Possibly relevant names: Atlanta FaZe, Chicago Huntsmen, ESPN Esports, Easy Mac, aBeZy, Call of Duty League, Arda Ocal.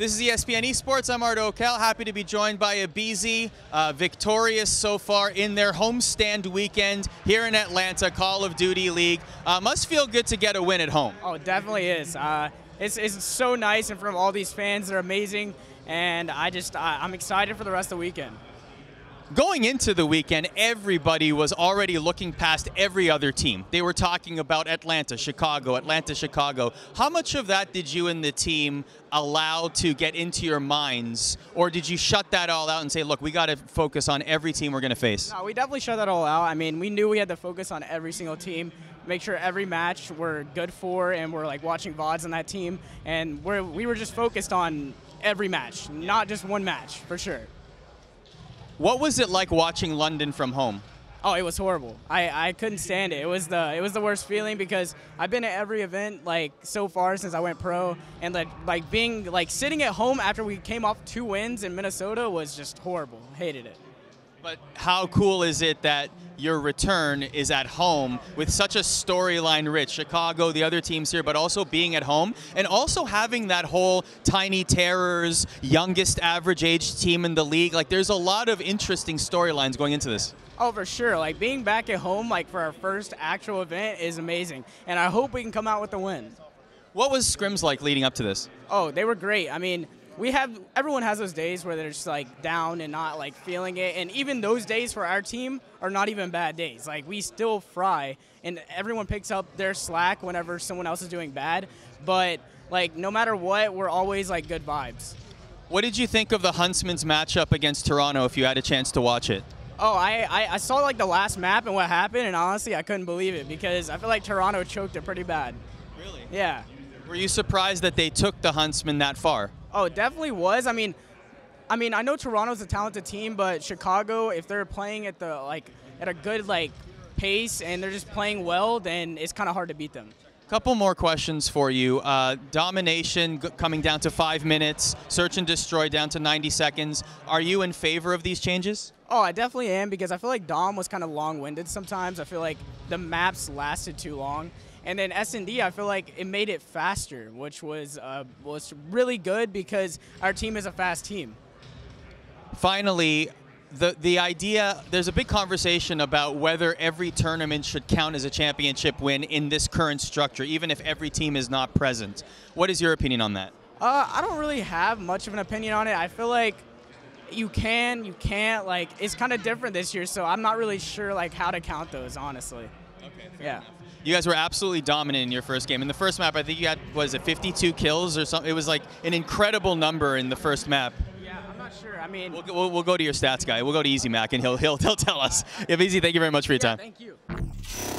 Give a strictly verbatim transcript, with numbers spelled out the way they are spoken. This is E S P N Esports. I'm Arda Ocal. Happy to be joined by aBeZy, uh, victorious so far in their homestand weekend here in Atlanta, Call of Duty League. Uh, must feel good to get a win at home. Oh, it definitely is. Uh, it's, it's so nice, and from all these fans, they're amazing. And I just, I, I'm excited for the rest of the weekend. Going into the weekend, everybody was already looking past every other team. They were talking about Atlanta, Chicago, Atlanta, Chicago. How much of that did you and the team allow to get into your minds? Or did you shut that all out and say, look, we got to focus on every team we're going to face? No, we definitely shut that all out. I mean, we knew we had to focus on every single team, make sure every match we're good for, and we're like watching V O Ds on that team. And we're, we were just focused on every match, not just one match, for sure. What was it like watching London from home? Oh, it was horrible. I, I couldn't stand it. It was the it was the worst feeling, because I've been at every event like so far since I went pro, and like like being like sitting at home after we came off two wins in Minnesota was just horrible. Hated it. But how cool is it that your return is at home with such a storyline rich Chicago, the other teams here, but also being at home and also having that whole Tiny Terrors, youngest average age team in the league. Like, there's a lot of interesting storylines going into this. Oh, for sure. Like, being back at home, like for our first actual event, is amazing. And I hope we can come out with a win. What was scrims like leading up to this? Oh, they were great. I mean, we have, everyone has those days where they're just like down and not like feeling it. And even those days for our team are not even bad days. Like, we still fry, and everyone picks up their slack whenever someone else is doing bad. But like, no matter what, we're always like good vibes. What did you think of the Huntsmen's matchup against Toronto if you had a chance to watch it? Oh, I, I, I saw like the last map and what happened, and honestly, I couldn't believe it, because I feel like Toronto choked it pretty bad. Really? Yeah. Were you surprised that they took the Huntsmen that far? Oh, it definitely was. I mean, I mean, I know Toronto's a talented team, but Chicago, if they're playing at the like at a good like pace and they're just playing well, then it's kind of hard to beat them. Couple more questions for you. Uh, domination g coming down to five minutes, search and destroy down to ninety seconds. Are you in favor of these changes? Oh, I definitely am, because I feel like Dom was kind of long-winded sometimes. I feel like the maps lasted too long. And then S and D, I feel like it made it faster, which was uh, was really good, because our team is a fast team. Finally, the the idea, there's a big conversation about whether every tournament should count as a championship win in this current structure, even if every team is not present. What is your opinion on that? Uh, I don't really have much of an opinion on it. I feel like you can, you can't. Like, it's kind of different this year, so I'm not really sure like how to count those, honestly. Okay, yeah. Enough. You guys were absolutely dominant in your first game. In the first map, I think you had, was it fifty-two kills or something? It was like an incredible number in the first map. Yeah, I'm not sure. I mean, we'll, we'll, we'll go to your stats guy. We'll go to Easy Mac, and he'll he'll he'll tell us. aBeZy, thank you very much for your yeah, time. Thank you.